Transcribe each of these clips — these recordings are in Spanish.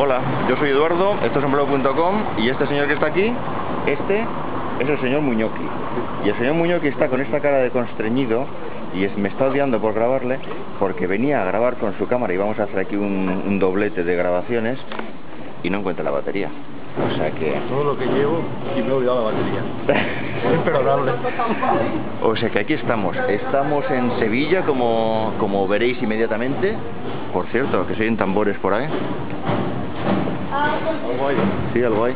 Hola, yo soy Eduardo, esto es hombrelobo.com y este señor que está aquí, este es el señor Munyoki. Y el señor Munyoki está con esta cara de constreñido y me está odiando por grabarle porque venía a grabar con su cámara y vamos a hacer aquí un doblete de grabaciones y no encuentra la batería. O sea que... todo lo que llevo y me he olvidado la batería. Es imperdonable. O sea que aquí estamos. Estamos en Sevilla, como veréis inmediatamente. Por cierto, que se oyen tambores por ahí. Algo hay. Sí, algo hay.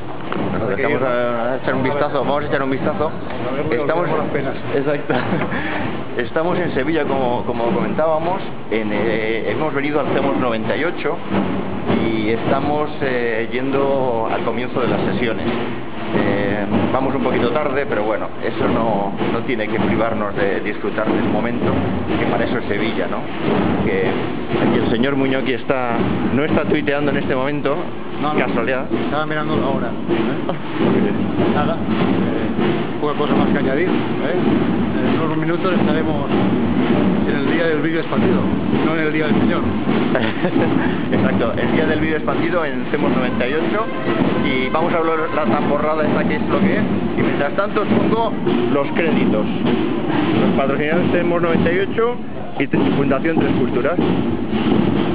Nos dejamos a echar un vistazo. Vamos a echar un vistazo. Estamos... exacto. Estamos en Sevilla, como comentábamos. Hemos venido al Zemos98. Y estamos yendo al comienzo de las sesiones. Vamos un poquito tarde, pero bueno, eso no tiene que privarnos de disfrutar del momento, que para eso es Sevilla, ¿no? Que aquí el señor Munyoki no está tuiteando en este momento, no, casualidad. Estaba mirando ahora. Nada, poca cosa más que añadir. En unos minutos estaremos en el día del vídeo expandido, no en el día del señor. Exacto, el día del vídeo expandido en Zemos98 y vamos a hablar la tamborrada esta que es lo que es, y mientras tanto os pongo los créditos. Los patrocinadores Zemos98 y Fundación Tres Culturas.